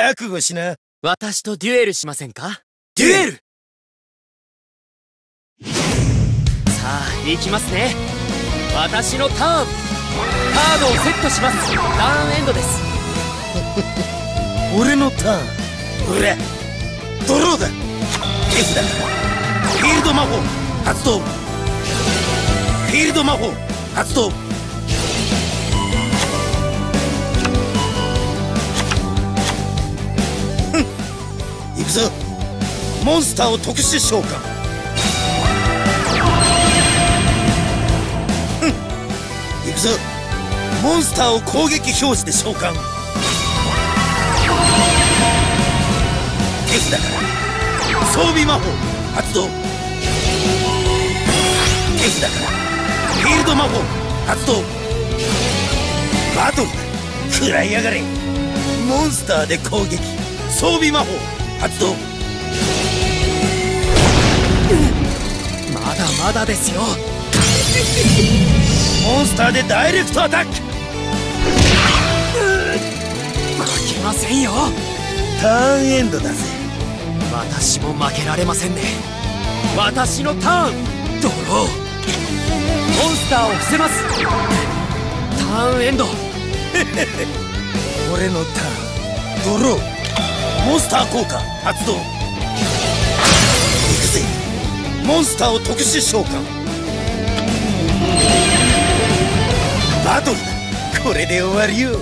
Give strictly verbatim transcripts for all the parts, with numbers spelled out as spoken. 覚悟しな。私とデュエルしませんか？デュエル！さあ、行きますね。私のターン。カードをセットします。ターンエンドです。俺のターン。俺、ドローだ。手札から。フィールド魔法、発動。フィールド魔法、発動。モンスターを特殊召喚。うん、いくぞ。モンスターを攻撃表示で召喚。手札から装備魔法発動。手札からフィールド魔法発動。バトルだ。食らいやがれ。モンスターで攻撃。装備魔法発動。まだまだですよ。モンスターでダイレクトアタック。負けませんよ。ターンエンドだぜ。私も負けられませんね。私のターン。ドロー。モンスターを伏せます。ターンエンド。俺のターン。ドロー。モンスター効果発動。いくぜ。モンスターを特殊召喚。バトルだ。これで終わりよ。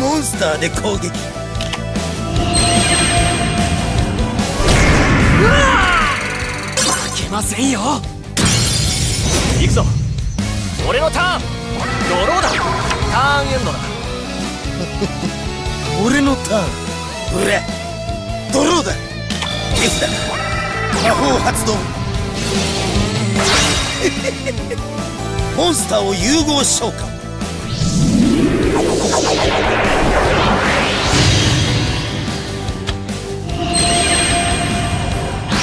モンスターで攻撃。うわあ！負けませんよ。行くぞ。俺のターン。ドローだ。ターンエンドだ。俺のターン。俺、ドローだ。手札から魔法発動。モンスターを融合召喚。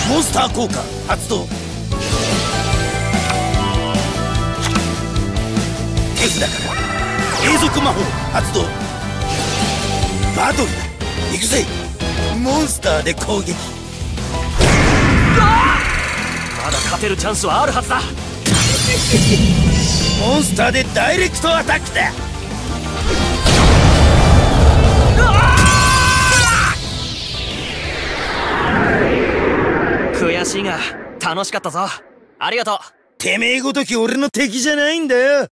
モンスター効果発動。手札から永続魔法発動。バトルだ。行くぜ。モンスターで攻撃。まだ勝てるチャンスはあるはずだ。モンスターでダイレクトアタックだ。悔しいが楽しかったぞ。ありがとう。てめえごとき俺の敵じゃないんだよ。